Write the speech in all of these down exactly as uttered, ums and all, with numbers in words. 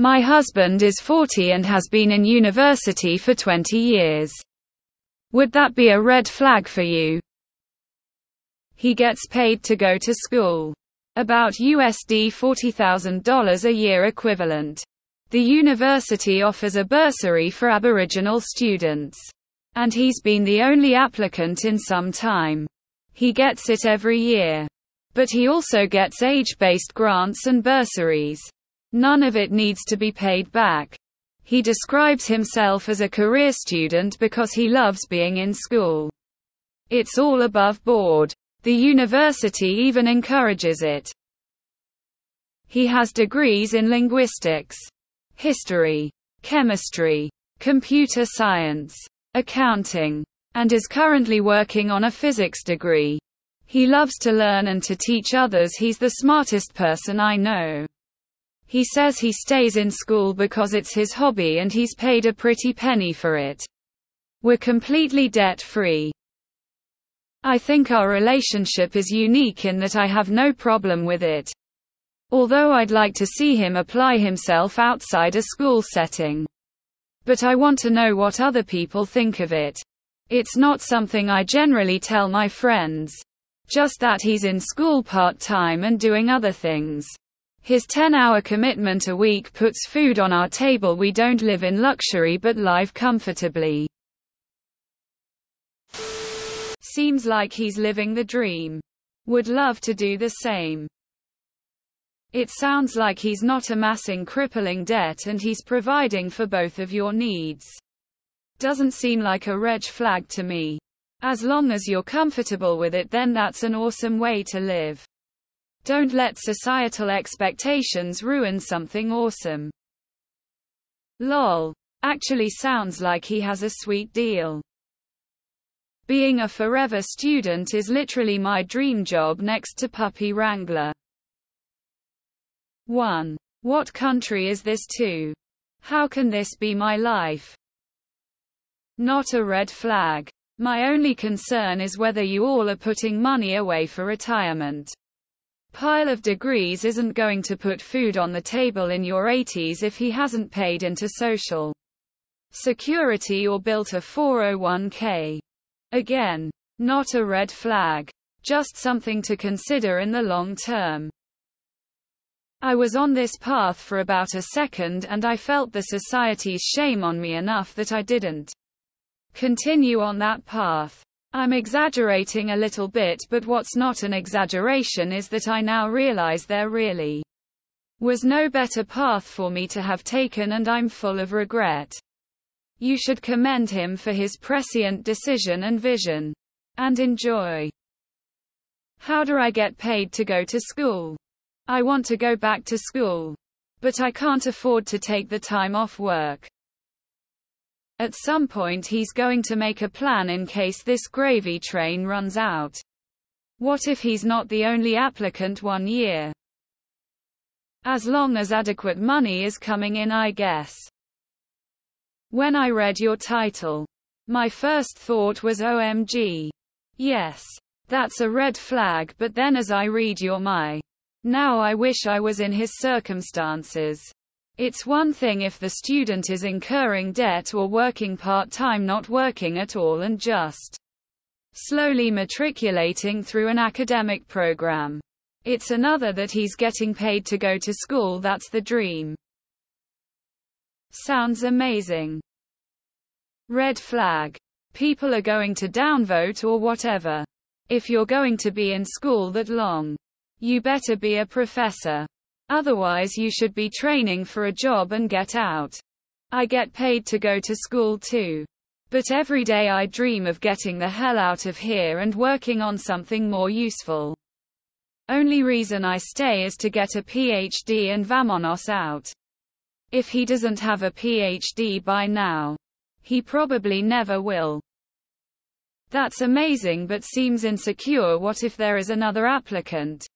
My husband is forty and has been in university for twenty years. Would that be a red flag for you? He gets paid to go to school. About U S D forty thousand dollars a year equivalent. The university offers a bursary for Aboriginal students. And he's been the only applicant in some time. He gets it every year. But he also gets age-based grants and bursaries. None of it needs to be paid back. He describes himself as a career student because he loves being in school. It's all above board. The university even encourages it. He has degrees in linguistics, history, chemistry, computer science, accounting, and is currently working on a physics degree. He loves to learn and to teach others. He's the smartest person I know. He says he stays in school because it's his hobby and he's paid a pretty penny for it. We're completely debt-free. I think our relationship is unique in that I have no problem with it. Although I'd like to see him apply himself outside a school setting. But I want to know what other people think of it. It's not something I generally tell my friends. Just that he's in school part-time and doing other things. His ten-hour commitment a week puts food on our table. We don't live in luxury but live comfortably. Seems like he's living the dream. Would love to do the same. It sounds like he's not amassing crippling debt and he's providing for both of your needs. Doesn't seem like a red flag to me. As long as you're comfortable with it, then that's an awesome way to live. Don't let societal expectations ruin something awesome. Lol. Actually sounds like he has a sweet deal. Being a forever student is literally my dream job next to puppy wrangler. one. What country is this to? How can this be my life? Not a red flag. My only concern is whether you all are putting money away for retirement. Pile of degrees isn't going to put food on the table in your eighties if he hasn't paid into social security or built a four oh one k. Again, not a red flag. Just something to consider in the long term. I was on this path for about a second and I felt the society's shame on me enough that I didn't continue on that path. I'm exaggerating a little bit, but what's not an exaggeration is that I now realize there really was no better path for me to have taken, and I'm full of regret. You should commend him for his prescient decision and vision. And enjoy. How do I get paid to go to school? I want to go back to school. But I can't afford to take the time off work. At some point he's going to make a plan in case this gravy train runs out. What if he's not the only applicant one year? As long as adequate money is coming in, I guess. When I read your title, my first thought was O M G. Yes, that's a red flag, but then as I read your my, now I wish I was in his circumstances. It's one thing if the student is incurring debt or working part-time, not working at all and just slowly matriculating through an academic program. It's another that he's getting paid to go to school. That's the dream. Sounds amazing. Red flag. People are going to downvote or whatever. If you're going to be in school that long, you better be a professor. Otherwise you should be training for a job and get out. I get paid to go to school too. But every day I dream of getting the hell out of here and working on something more useful. Only reason I stay is to get a P H D and vamonos out. If he doesn't have a P H D by now, he probably never will. That's amazing, but seems insecure. What if there is another applicant?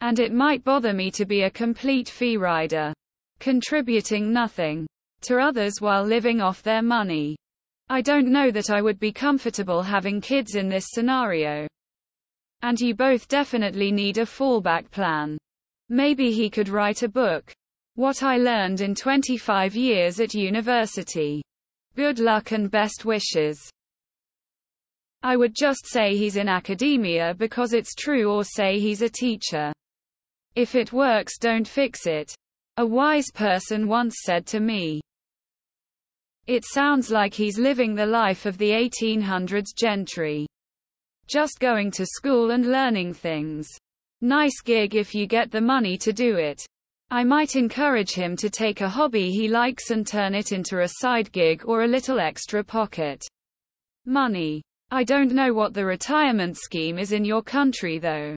And it might bother me to be a complete fee rider, contributing nothing to others while living off their money. I don't know that I would be comfortable having kids in this scenario. And you both definitely need a fallback plan. Maybe he could write a book. What I learned in twenty-five years at university. Good luck and best wishes. I would just say he's in academia because it's true, or say he's a teacher. If it works, don't fix it. A wise person once said to me, "It sounds like he's living the life of the eighteen hundreds gentry. Just going to school and learning things. Nice gig if you get the money to do it." I might encourage him to take a hobby he likes and turn it into a side gig or a little extra pocket money. I don't know what the retirement scheme is in your country though,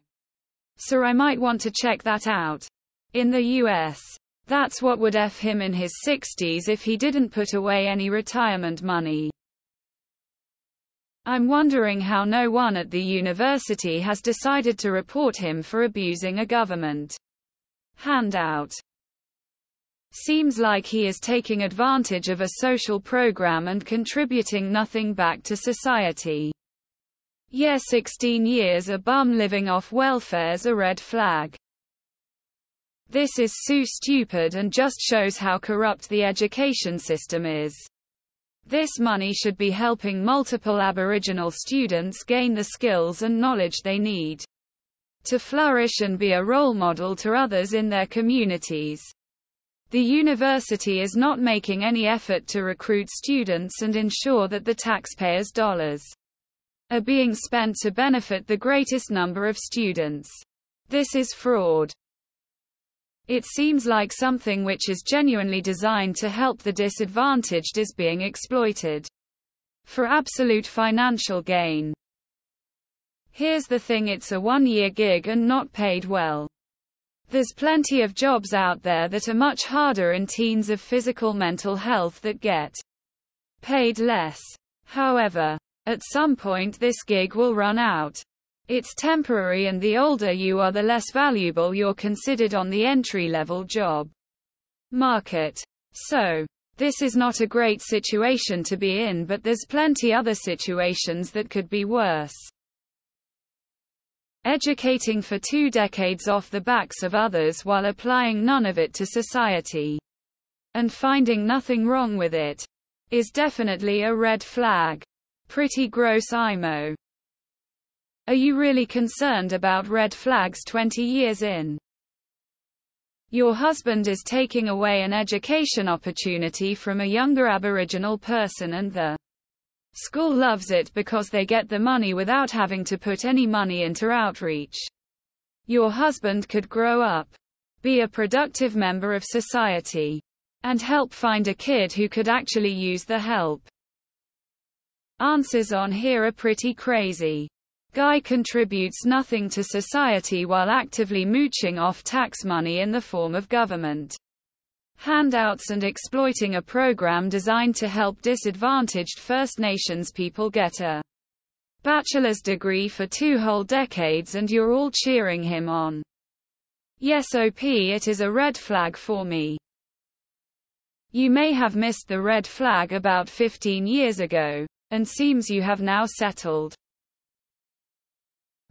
so I might want to check that out. In the U S, that's what would F him in his sixties if he didn't put away any retirement money. I'm wondering how no one at the university has decided to report him for abusing a government handout. Seems like he is taking advantage of a social program and contributing nothing back to society. Yeah, sixteen years a bum living off welfare's a red flag. This is so stupid and just shows how corrupt the education system is. This money should be helping multiple Aboriginal students gain the skills and knowledge they need to flourish and be a role model to others in their communities. The university is not making any effort to recruit students and ensure that the taxpayers' dollars are being spent to benefit the greatest number of students. This is fraud. It seems like something which is genuinely designed to help the disadvantaged is being exploited for absolute financial gain. Here's the thing, it's a one-year gig and not paid well. There's plenty of jobs out there that are much harder in teens of physical mental health that get paid less. However, at some point this gig will run out. It's temporary, and the older you are the less valuable you're considered on the entry-level job market. So, this is not a great situation to be in, but there's plenty other situations that could be worse. Educating for two decades off the backs of others while applying none of it to society and finding nothing wrong with it is definitely a red flag. Pretty gross, I M O. Are you really concerned about red flags twenty years in? Your husband is taking away an education opportunity from a younger Aboriginal person, and the school loves it because they get the money without having to put any money into outreach. Your husband could grow up, be a productive member of society, and help find a kid who could actually use the help. Answers on here are pretty crazy. Guy contributes nothing to society while actively mooching off tax money in the form of government handouts and exploiting a program designed to help disadvantaged First Nations people get a bachelor's degree for two whole decades, and you're all cheering him on. Yes, O P, it is a red flag for me. You may have missed the red flag about fifteen years ago, and seems you have now settled.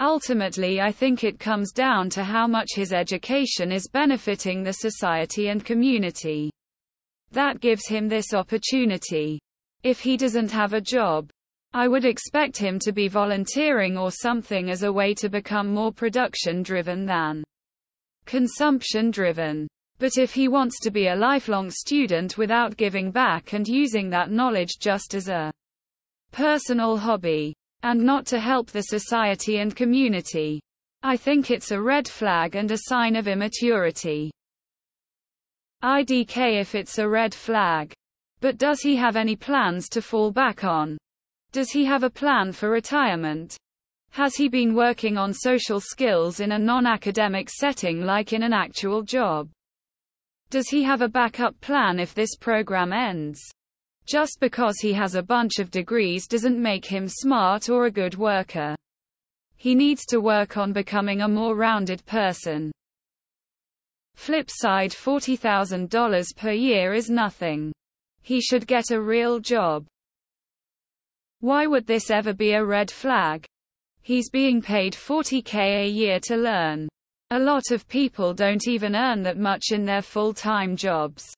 Ultimately, I think it comes down to how much his education is benefiting the society and community that gives him this opportunity. If he doesn't have a job, I would expect him to be volunteering or something as a way to become more production-driven than consumption-driven. But if he wants to be a lifelong student without giving back and using that knowledge just as a personal hobby, and not to help the society and community, I think it's a red flag and a sign of immaturity. I D K if it's a red flag. But does he have any plans to fall back on? Does he have a plan for retirement? Has he been working on social skills in a non-academic setting, like in an actual job? Does he have a backup plan if this program ends? Just because he has a bunch of degrees doesn't make him smart or a good worker. He needs to work on becoming a more rounded person. Flip side, forty thousand dollars per year is nothing. He should get a real job. Why would this ever be a red flag? He's being paid forty K a year to learn. A lot of people don't even earn that much in their full-time jobs.